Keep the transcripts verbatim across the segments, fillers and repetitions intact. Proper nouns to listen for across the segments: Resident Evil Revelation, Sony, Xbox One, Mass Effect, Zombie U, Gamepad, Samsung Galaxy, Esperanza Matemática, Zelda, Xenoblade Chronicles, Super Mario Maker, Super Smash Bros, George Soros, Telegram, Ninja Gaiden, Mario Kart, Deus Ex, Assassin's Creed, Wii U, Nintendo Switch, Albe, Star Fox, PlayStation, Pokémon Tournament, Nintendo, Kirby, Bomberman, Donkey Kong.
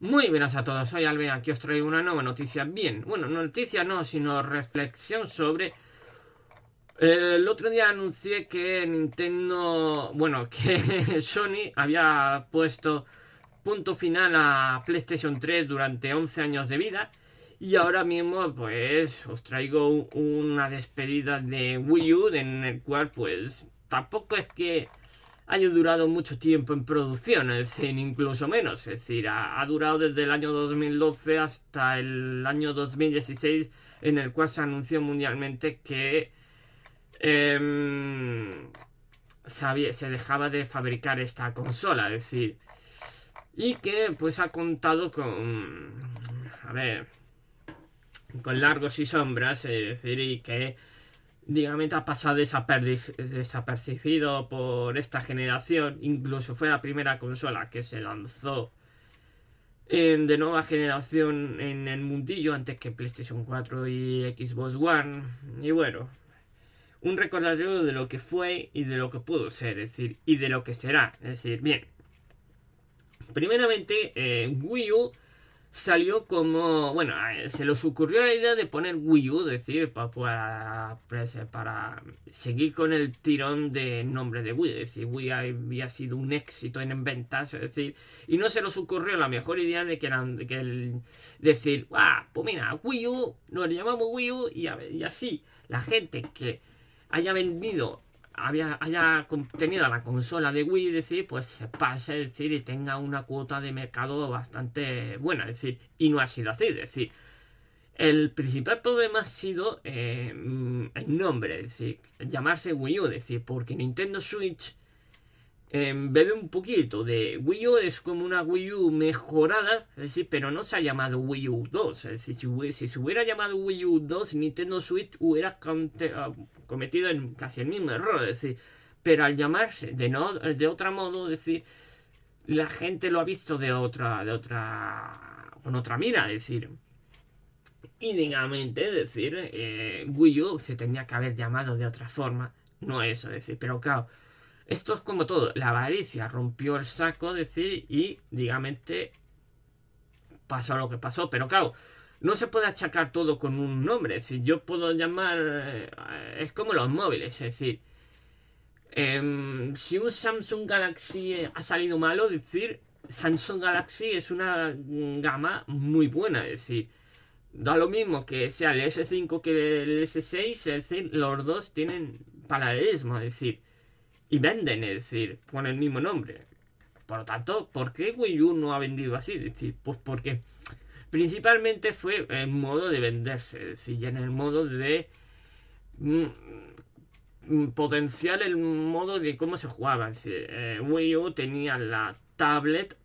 Muy buenas a todos, soy Albe, aquí os traigo una nueva noticia, bien, bueno, noticia no, sino reflexión sobre... Eh, el otro día anuncié que Nintendo, bueno, que Sony había puesto punto final a PlayStation tres durante once años de vida. Y ahora mismo, pues, os traigo una despedida de Wii U, en el cual, pues, tampoco es que haya durado mucho tiempo en producción, es decir, incluso menos, es decir, ha, ha durado desde el año dos mil doce hasta el año dos mil dieciséis, en el cual se anunció mundialmente que eh, se, se dejaba de fabricar esta consola, es decir, y que pues ha contado con, a ver, con largos y sombras, es decir, y que digamos, ha pasado desapercibido por esta generación. Incluso fue la primera consola que se lanzó en, de nueva generación en el mundillo, antes que PlayStation cuatro y Xbox One. Y bueno, un recordatorio de lo que fue y de lo que pudo ser, es decir, y de lo que será. Es decir, bien, primeramente eh, Wii U salió como, bueno, se les ocurrió la idea de poner Wii U, es decir, para, para seguir con el tirón de nombre de Wii, es decir, Wii había sido un éxito en ventas, es decir, y no se les ocurrió la mejor idea de que eran, de que el, decir, ah, pues mira, Wii U, nos llamamos Wii U, y, y así la gente que haya vendido, Había, haya tenido la consola de Wii, es decir, pues se pase, es decir, y tenga una cuota de mercado bastante buena, es decir, y no ha sido así, es decir, el principal problema ha sido eh, el nombre, es decir, llamarse Wii U, es decir, porque Nintendo Switch eh, bebe un poquito de Wii U, es como una Wii U mejorada, es decir, pero no se ha llamado Wii U dos, es decir, si, si se hubiera llamado Wii U dos, Nintendo Switch hubiera cometido en casi el mismo error, es decir, pero al llamarse de no de otro modo, es decir, la gente lo ha visto de otra de otra con otra mira, es decir, y digamos, es decir, eh, Wii U se tenía que haber llamado de otra forma, no eso, es decir, pero claro, esto es como todo, la avaricia rompió el saco, es decir, y digamos, pasó lo que pasó, pero claro, no se puede achacar todo con un nombre, es decir, yo puedo llamar, eh, es como los móviles, es decir, eh, si un Samsung Galaxy ha salido malo, es decir, Samsung Galaxy es una gama muy buena, es decir, da lo mismo que sea el S cinco que el S seis, es decir, los dos tienen paralelismo, es decir, y venden, es decir, con el mismo nombre. Por lo tanto, ¿por qué Wii U no ha vendido así? Es decir, pues porque... principalmente fue el modo de venderse, es decir, y en el modo de mm, potenciar el modo de cómo se jugaba. Es decir, eh, Wii U tenía la tablet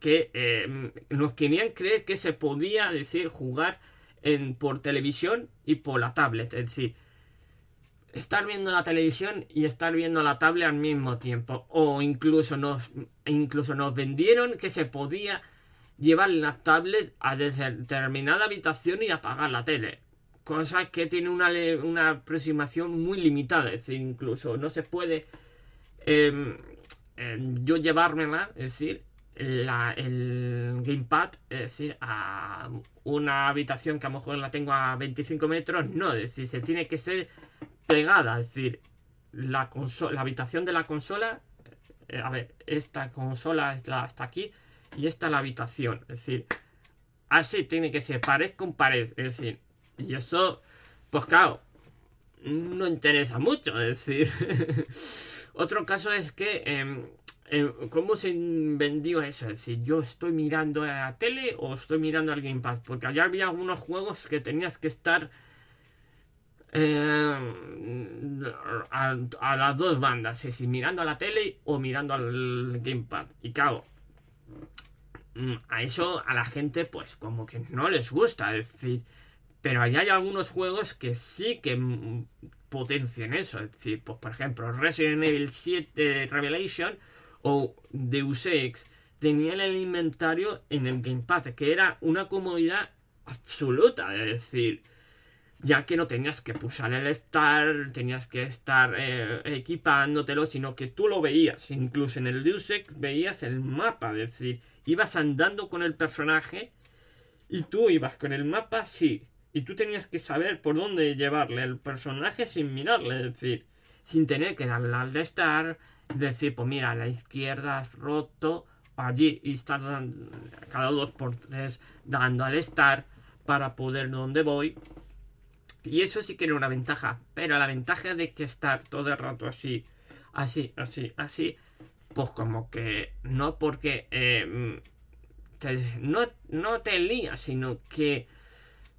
que eh, nos querían creer que se podía, es decir, jugar en, por televisión y por la tablet, es decir, estar viendo la televisión y estar viendo la tablet al mismo tiempo, o incluso nos, incluso nos vendieron que se podía llevar la tablet a determinada habitación y apagar la tele, cosa que tiene una, una aproximación muy limitada, es decir, incluso no se puede eh, eh, yo llevármela, es decir, la, el gamepad, es decir, a una habitación que a lo mejor la tengo a veinticinco metros, no, es decir, se tiene que ser pegada, es decir, la, la habitación de la consola, eh, a ver, esta consola está aquí, y esta es la habitación, es decir, así tiene que ser pared con pared, es decir, y eso, pues claro, no interesa mucho, es decir. Otro caso es que, eh, eh, ¿cómo se vendió eso? Es decir, yo estoy mirando a la tele o estoy mirando al Gamepad, porque allá había algunos juegos que tenías que estar eh, a, a las dos bandas, es decir, mirando a la tele o mirando al Gamepad, y claro, a eso a la gente pues como que no les gusta, es decir, pero ahí hay algunos juegos que sí que potencian eso, es decir, pues por ejemplo Resident Evil siete Revelation o Deus Ex tenían el inventario en el Gamepad, que era una comodidad absoluta, es decir, ya que no tenías que pulsar el estar, tenías que estar eh, equipándotelo, sino que tú lo veías. Incluso en el Deus Ex veías el mapa, es decir, ibas andando con el personaje y tú ibas con el mapa, sí, y tú tenías que saber por dónde llevarle el personaje sin mirarle, es decir, sin tener que darle al estar, decir, pues mira, a la izquierda has roto, allí, y estar cada dos por tres dando al estar para poder donde voy. Y eso sí que era una ventaja, pero la ventaja de que estar todo el rato así, así, así, así, pues como que no, porque eh, te, no, no te lías, sino que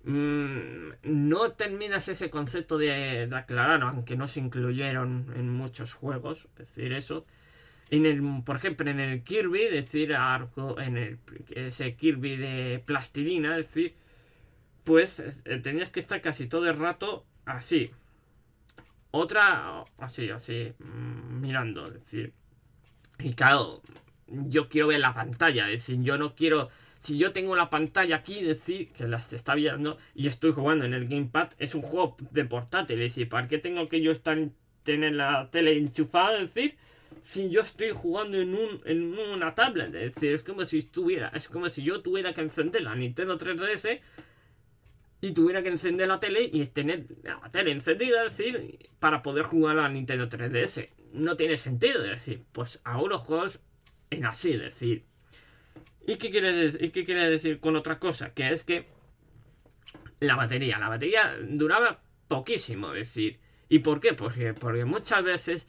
mm, no terminas ese concepto de, de aclarar, aunque no se incluyeron en muchos juegos, es decir, eso. En el, por ejemplo, en el Kirby, es decir, arco, en el, ese Kirby de plastilina, es decir, pues eh, tenías que estar casi todo el rato así. Otra, así, así, mirando, es decir. Y claro, yo quiero ver la pantalla, es decir, yo no quiero... Si yo tengo la pantalla aquí, es decir, que la se está viendo y estoy jugando en el gamepad, es un juego de portátil, es decir, ¿para qué tengo que yo estar tener la tele enchufada, es decir? Si yo estoy jugando en, un, en una tablet, es decir, es como si estuviera, es como si yo tuviera que encender la Nintendo tres D S... y tuviera que encender la tele y tener la tele encendida, es decir, para poder jugar a la Nintendo tres D S. No tiene sentido, es decir, pues ahora los juegos en así, es decir. ¿Y qué quiere decir? ¿Y qué quiere decir con otra cosa? Que es que la batería, la batería duraba poquísimo, es decir. ¿Y por qué? Porque, porque muchas veces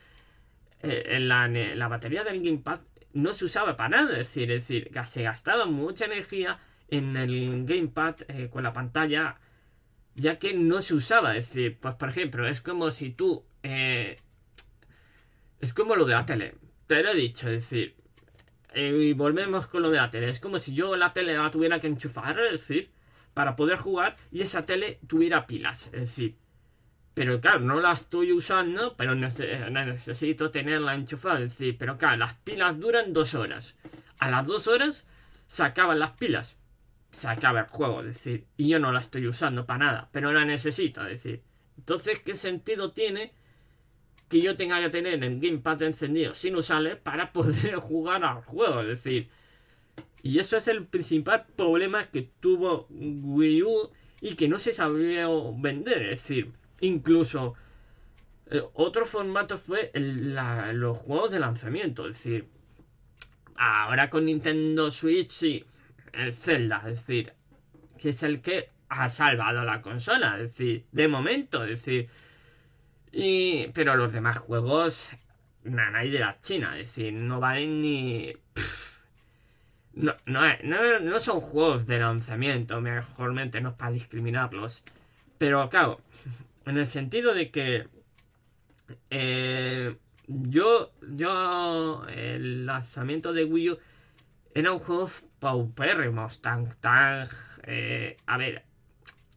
eh, en la, en la batería del Gamepad no se usaba para nada, es decir, es decir, se gastaba mucha energía en el Gamepad eh, con la pantalla, ya que no se usaba. Es decir, pues por ejemplo, es como si tú eh, es como lo de la tele, te lo he dicho, es decir, eh, y volvemos con lo de la tele, es como si yo la tele la tuviera que enchufar, es decir, para poder jugar, y esa tele tuviera pilas, es decir, pero claro, no la estoy usando, pero necesito tenerla enchufada, es decir, pero claro, las pilas duran dos horas, a las dos horas se acaban las pilas, se acaba el juego, es decir, y yo no la estoy usando para nada, pero la necesito, es decir. Entonces, ¿qué sentido tiene que yo tenga que tener el Gamepad encendido sin usarle para poder jugar al juego? Es decir, y eso es el principal problema que tuvo Wii U y que no se sabía vender, es decir, incluso eh, otro formato fue el, la, los juegos de lanzamiento, es decir, ahora con Nintendo Switch sí, el Zelda, es decir, que es el que ha salvado la consola, es decir, de momento, es decir, y, pero los demás juegos, nanay de la China, es decir, no valen ni... Pff, no, no, no, no son juegos de lanzamiento, mejormente, no es para discriminarlos, pero claro, en el sentido de que... Eh, Yo, yo, el lanzamiento de Wii U era un juego paupérrimo, tan, tan, eh, a ver,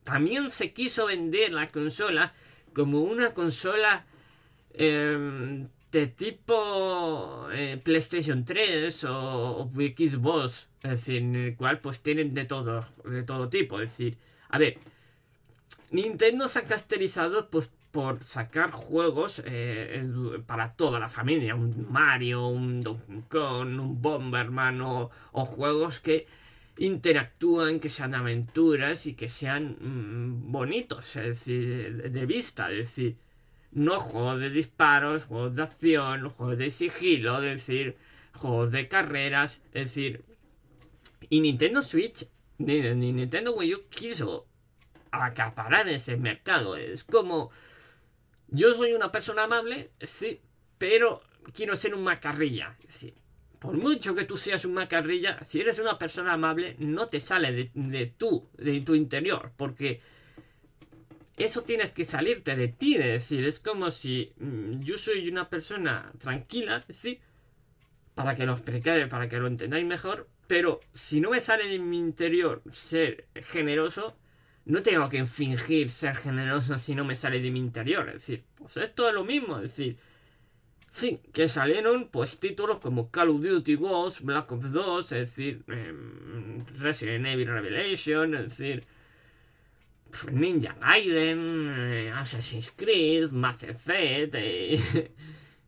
también se quiso vender la consola como una consola eh, de tipo eh, PlayStation tres o, o Xbox, es decir, en el cual pues tienen de todo, de todo tipo, es decir, a ver, Nintendo se ha caracterizado pues por sacar juegos eh, para toda la familia, un Mario, un Donkey Kong, un Bomberman, o, o juegos que interactúan, que sean aventuras y que sean mmm, bonitos, es decir, de, de vista, es decir, no juegos de disparos, juegos de acción, juegos de sigilo, es decir, juegos de carreras, es decir, y Nintendo Switch, ni, ni Nintendo Wii U quiso acaparar ese mercado, es como... Yo soy una persona amable, sí, pero quiero ser un macarrilla. Sí. Por mucho que tú seas un macarrilla, si eres una persona amable, no te sale de, de, tú, de tu interior. Porque eso tienes que salirte de ti. Es decir, es como si mmm, yo soy una persona tranquila, sí, para que lo explique, para que lo entendáis mejor. Pero si no me sale de mi interior ser generoso... No tengo que fingir ser generoso si no me sale de mi interior, es decir, pues esto es lo mismo, es decir, sí, que salieron pues títulos como Call of Duty Black Ops dos, es decir, eh, Resident Evil Revelation, es decir, Ninja Gaiden, Assassin's Creed, Mass Effect, eh,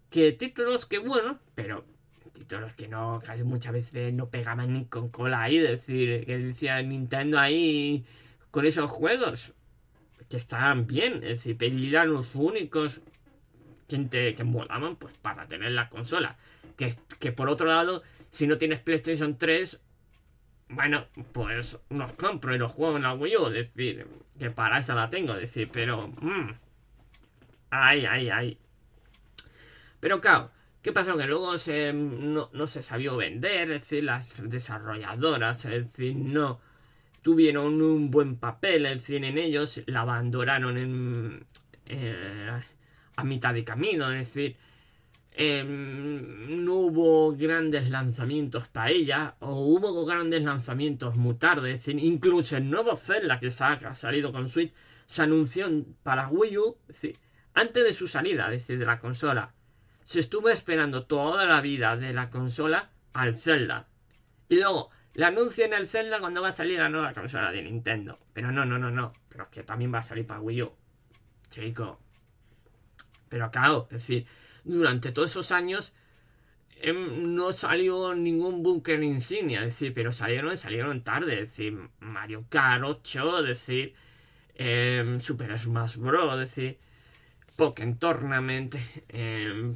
que títulos que bueno, pero títulos que no, casi muchas veces no pegaban ni con cola ahí, decir, que decía Nintendo ahí con esos juegos, que estaban bien, es decir, eran los únicos que, que molaban pues para tener la consola, que, que por otro lado, si no tienes PlayStation tres, bueno, pues los compro y los juego en la Wii U, es decir, que para esa la tengo, es decir, pero... Mmm, ay, ay, ay. Pero claro, ¿qué pasó? Que luego se, no, no se sabió vender, es decir, las desarrolladoras, es decir, no tuvieron un buen papel, es decir, en ellos, la abandonaron en, eh, a mitad de camino, es decir... Eh, no hubo grandes lanzamientos para ella, o hubo grandes lanzamientos muy tarde, es decir, incluso el nuevo Zelda que se ha, ha salido con Switch se anunció para Wii U, es decir, antes de su salida, es decir, de la consola. Se estuvo esperando toda la vida de la consola al Zelda, y luego le anuncian el Zelda cuando va a salir la nueva consola de Nintendo, pero no, no, no, no, pero es que también va a salir para Wii U, chico. Pero claro, es decir, durante todos esos años eh, no salió ningún búnker insignia, es decir, pero salieron salieron tarde, es decir, Mario Kart ocho, es decir, eh, Super Smash Bros, es decir, Pokémon Tournament, eh,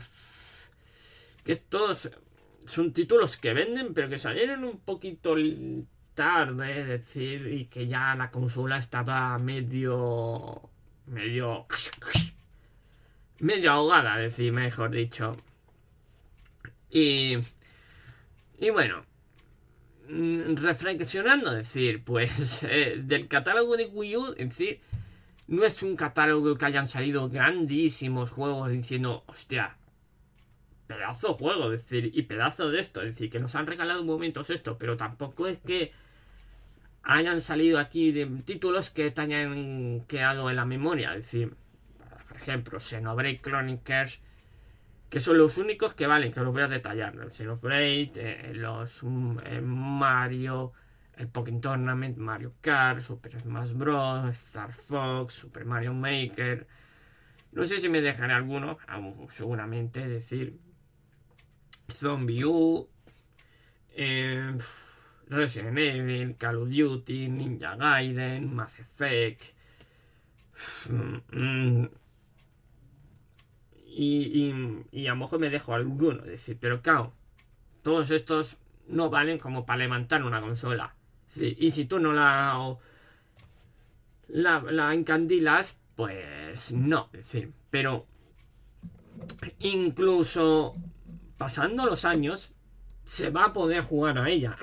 que estos son títulos que venden, pero que salieron un poquito tarde, es decir, y que ya la consola estaba medio... medio... medio ahogada, decir, mejor dicho. Y, y bueno, reflexionando, decir, pues eh, del catálogo de Wii U, en decir, no es un catálogo que hayan salido grandísimos juegos diciendo, hostia, pedazo de juego, decir, y pedazo de esto, es decir, que nos han regalado momentos esto, pero tampoco es que hayan salido aquí de títulos que te hayan quedado en la memoria, es decir. Por ejemplo, Xenoblade Chronicles, que son los únicos que valen, que los voy a detallar. El Xenoblade, eh, los eh, Mario, el Pokémon Tournament, Mario Kart, Super Smash Bros, Star Fox, Super Mario Maker. No sé si me dejaré alguno, aún, seguramente, es decir, Zombie U, eh, Resident Evil, Call of Duty, Ninja Gaiden, Mass Effect. Mm, Y, y, y a lo mejor me dejo alguno, es decir, pero claro, todos estos no valen como para levantar una consola. Sí, y si tú no la, o, la la encandilas, pues no, es decir, pero incluso pasando los años se va a poder jugar a ella.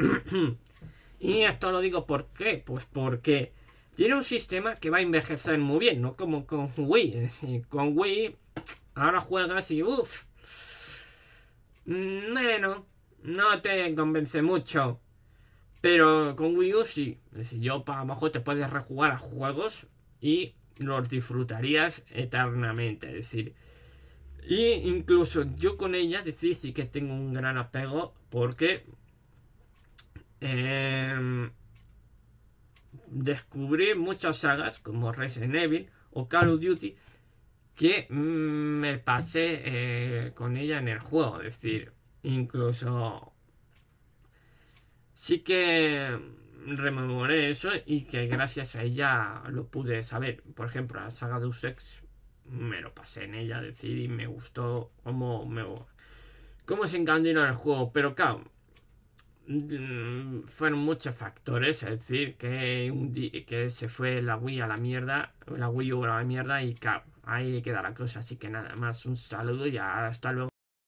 Y esto lo digo ¿por qué? Pues porque tiene un sistema que va a envejecer muy bien, no como con Wii, es decir, con Wii... Ahora juegas y uff, bueno, no te convence mucho, pero con Wii U sí, es decir, yo para abajo te puedes rejugar a juegos y los disfrutarías eternamente, es decir, y incluso yo con ella, es decir, sí que tengo un gran apego porque eh, descubrí muchas sagas como Resident Evil o Call of Duty que me pasé eh, con ella en el juego, es decir, incluso sí que rememoré eso y que gracias a ella lo pude saber. Por ejemplo, la saga Deus Ex me lo pasé en ella, es decir, y me gustó cómo, me, cómo se encandiló el juego, pero claro, fueron muchos factores, es decir, que, un que se fue la Wii a la mierda, la Wii U a la mierda y claro, ahí queda la cosa, así que nada más, un saludo y hasta luego.